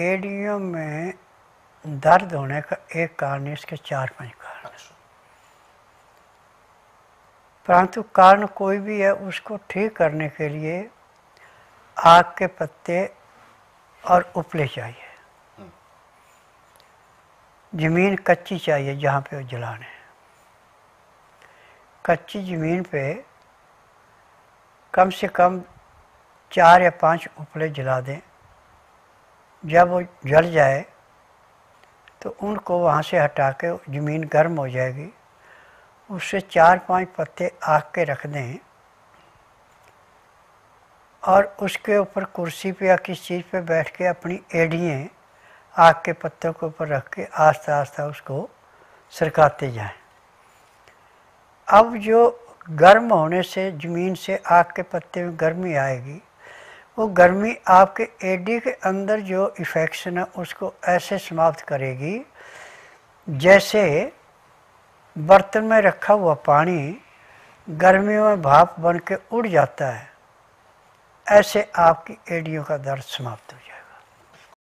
एड़ियों में दर्द होने का एक कारण, इसके 4-5 कारण, परंतु कारण कोई भी है उसको ठीक करने के लिए आक के पत्ते और उपले चाहिए, ज़मीन कच्ची चाहिए जहाँ पे जलान है। कच्ची ज़मीन पे कम से कम 4 या 5 उपले जला दें। जब वो जल जाए तो उनको वहाँ से हटा के ज़मीन गर्म हो जाएगी, उससे 4-5 पत्ते आक के रख दें और उसके ऊपर कुर्सी पे या किसी चीज़ पे बैठ के अपनी एड़ियाँ आक के पत्तों के ऊपर रख के आस्ता आस्ता उसको सरकाते जाएं। अब जो गर्म होने से ज़मीन से आक के पत्ते में गर्मी आएगी, वो गर्मी आपके एडी के अंदर जो इन्फेक्शन है उसको ऐसे समाप्त करेगी जैसे बर्तन में रखा हुआ पानी गर्मी में भाप बन के उड़ जाता है, ऐसे आपकी एडियों का दर्द समाप्त हो जाए।